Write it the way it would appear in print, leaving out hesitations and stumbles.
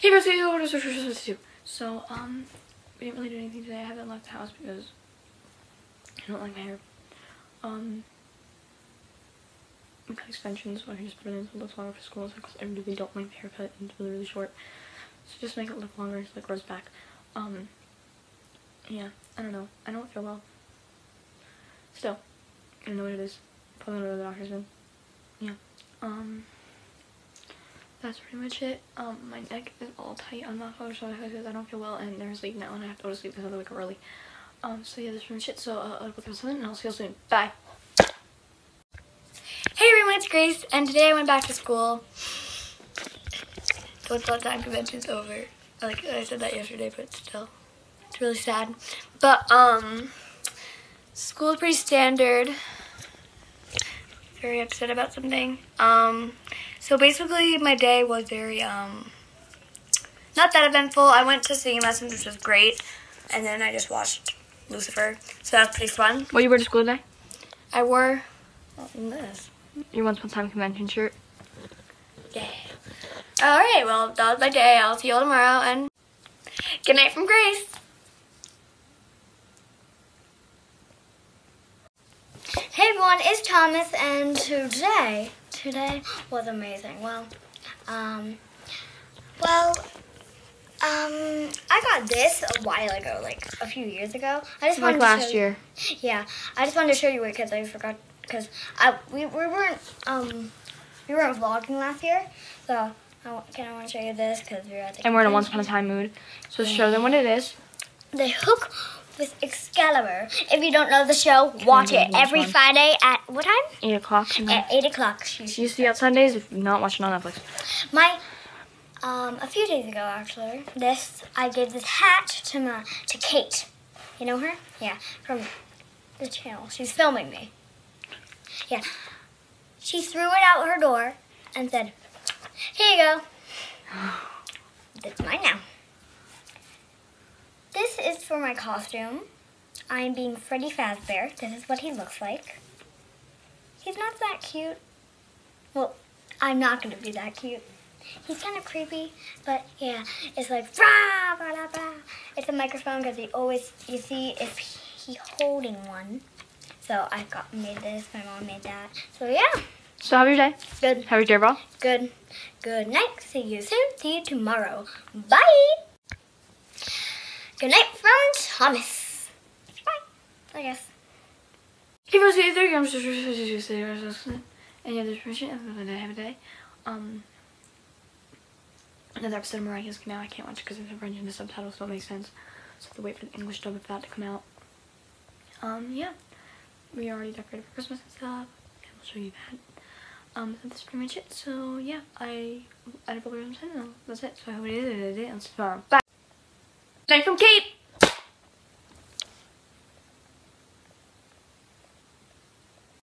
Hey, so, we didn't really do anything today. I haven't left the house because I don't like my hair. We got extensions, so I just put it in so it looks longer for school, because I really don't like the haircut and it's really, really short. So just make it look longer so it grows back. Yeah, I don't know. I don't feel well. Still, I don't know what it is. Probably don't know what the doctor's been. Yeah. That's pretty much it. My neck is all tight. I'm not going to show because I don't feel well, and there's sleep now, and I have to go to sleep this other week early. So yeah, that's pretty much it. So I'll look for something, and I'll see you all soon. Bye. Hey everyone, it's Grace, and today I went back to school. The lunchtime convention's over. I said that yesterday, but still, it's really sad. But school is pretty standard. Very upset about something. So basically my day was very not that eventful. I went to singing lessons, which was great, and then I just watched Lucifer. So that was pretty fun. What you wore to school today? I wore this. Your once upon a time convention shirt. Yeah. Alright, well that was my day. I'll see you all tomorrow, and good night from Grace. Hey everyone, it's Thomas, and today was amazing. Well, I got this a while ago, like a few years ago. I just wanted last year. Yeah, I just wanted to show you it because I forgot, because we weren't vlogging last year, so I want to show you this because we were at the and we're in a once upon a time mood. So show them what it is. The hook with Excalibur. If you don't know the show, watch it every Friday at what time? 8 o'clock. At 8 o'clock. She used to be on Sundays. If you're not watching on Netflix. A few days ago actually, I gave this hat to Kate. You know her? Yeah, from the channel. She's filming me. Yeah, she threw it out her door and said, "Here you go. That's mine now." This is for my costume. I'm being Freddy Fazbear. This is what he looks like. He's not that cute. Well, I'm not going to be that cute. He's kind of creepy, but yeah, it's like rah, blah, blah, blah. It's a microphone because you see if he's holding one. So I made this. My mom made that. So yeah. So how was your day? Good. How was your day, bro? Good. Good night. See you soon. See you tomorrow. Bye. Good night from Thomas. Bye, I guess. Hey folks, if there comes to say any other permission, I'm going to have a day. Another episode of Mariah's Know. I can't watch it because it's in French and the subtitles don't make sense. So I have to wait for the English dub of that to come out. Yeah. We already decorated for Christmas and stuff. Okay, we'll show you that. So that's pretty much it. So yeah, I edited a program. That's it. So I hope it is. And so far. Bye. From Kate.